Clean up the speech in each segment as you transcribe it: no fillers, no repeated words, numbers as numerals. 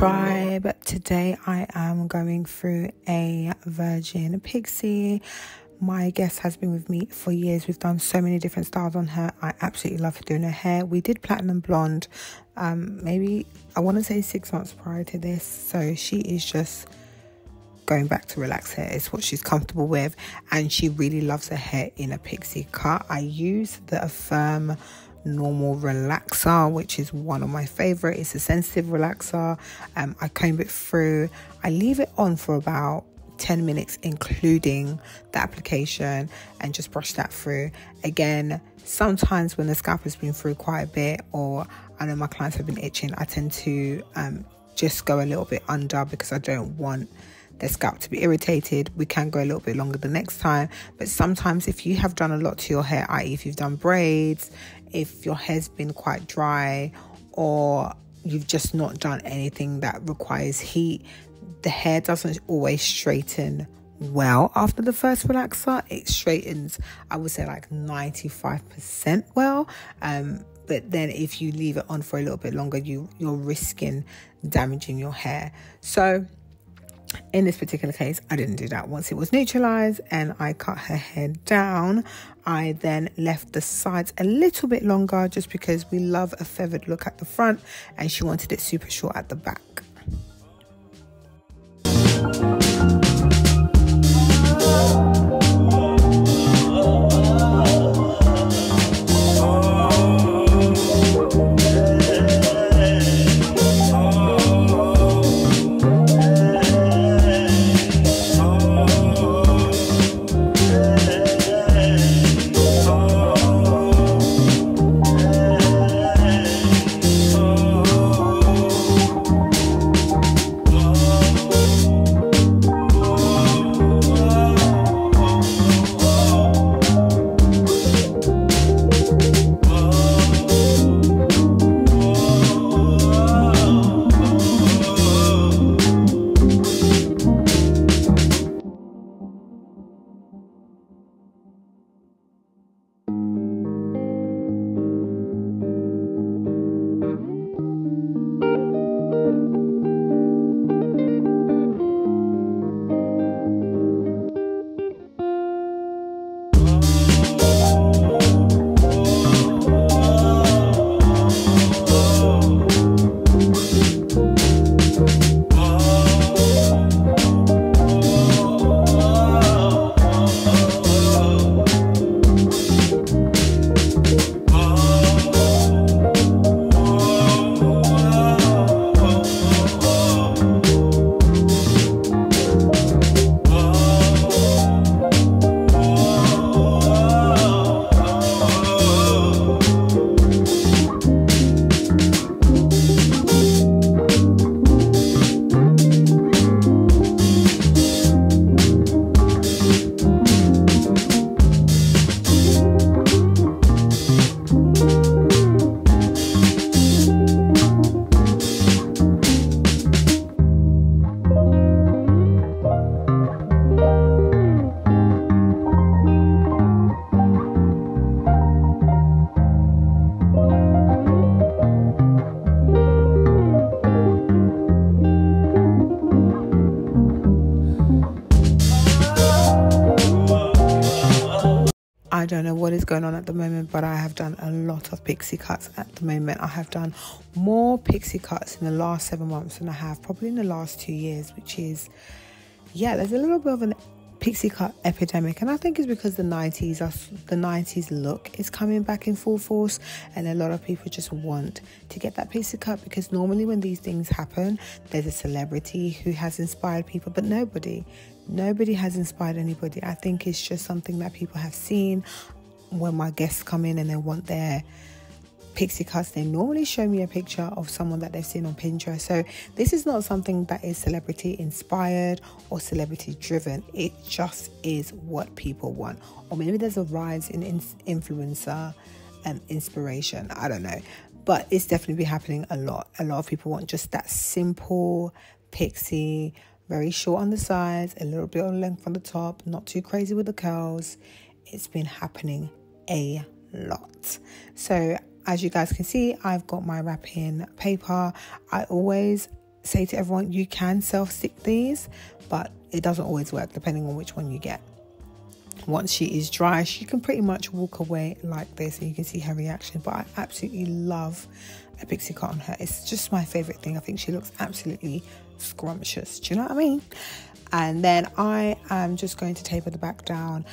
Tribe. Today I am going through a Virgin Pixie. My guest has been with me for years. We've done so many different styles on her. I absolutely love doing her hair. We did platinum blonde maybe I want to say 6 months prior to this, so she is just going back to relax hair. It's what she's comfortable with, and she really loves her hair in a pixie cut. I use the Affirm Normal relaxer, which is one of my favorite. It's a sensitive relaxer. I comb it through. I leave it on for about 10 minutes including the application and just brush that through. Again, sometimes when the scalp has been through quite a bit, or I know my clients have been itching, I tend to just go a little bit under because I don't want the scalp to be irritated. We can go a little bit longer the next time, but sometimes if you have done a lot to your hair, i.e. if you've done braids, if your hair's been quite dry, or you've just not done anything that requires heat, the hair doesn't always straighten well after the first relaxer. It straightens, I would say, like 95% well, but then if you leave it on for a little bit longer, you're risking damaging your hair. So in this particular case, I didn't do that. Once it was neutralized and I cut her hair down, I then left the sides a little bit longer just because we love a feathered look at the front, and she wanted it super short at the back. I don't know what is going on at the moment, but I have done a lot of pixie cuts at the moment. I have done more pixie cuts in the last 7 months than I have probably in the last 2 years, which is, yeah, there's a little bit of an pixie cut epidemic, and I think it's because the 90s look is coming back in full force, and a lot of people just want to get that pixie cut, because normally when these things happen, there's a celebrity who has inspired people, but nobody has inspired anybody. I think it's just something that people have seen. When my guests come in and they want their pixie cuts, they normally show me a picture of someone that they've seen on Pinterest. So this is not something that is celebrity inspired or celebrity driven. It just is what people want. Or maybe there's a rise in influencer inspiration, I don't know, but it's definitely been happening a lot. A lot of people want just that simple pixie, very short on the sides, a little bit of length on the top, not too crazy with the curls. It's been happening a lot. So as you guys can see, I've got my wrapping paper. I always say to everyone you can self-stick these, but it doesn't always work depending on which one you get. Once she is dry, she can pretty much walk away like this and you can see her reaction. But I absolutely love a pixie cut on her. It's just my favorite thing. I think she looks absolutely scrumptious. Do you know what I mean? And then I am just going to taper the back down.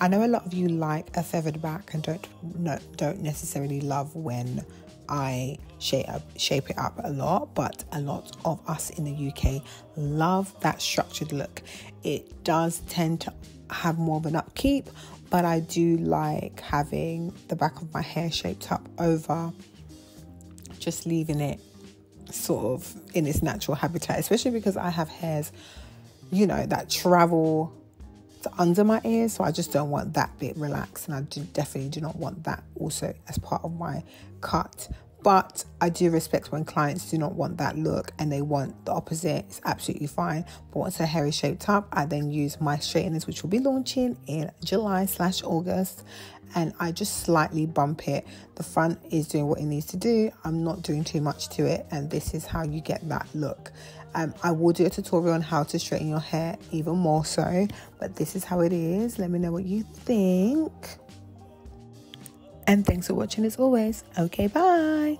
I know a lot of you like a feathered back and don't necessarily love when I shape it up a lot, but a lot of us in the UK love that structured look. It does tend to have more of an upkeep, but I do like having the back of my hair shaped up over just leaving it sort of in its natural habitat, especially because I have hairs, you know, that travel under my ears, so I just don't want that bit relaxed, and I definitely do not want that also as part of my cut. But I do respect when clients do not want that look and they want the opposite. It's absolutely fine. But once her hair is shaped up, I then use my straighteners, which will be launching in July/August, and I just slightly bump it. The front is doing what it needs to do. I'm not doing too much to it, and this is how you get that look. I will do a tutorial on how to straighten your hair even more so, but this is how it is. Let me know what you think. And thanks for watching as always. Okay, bye.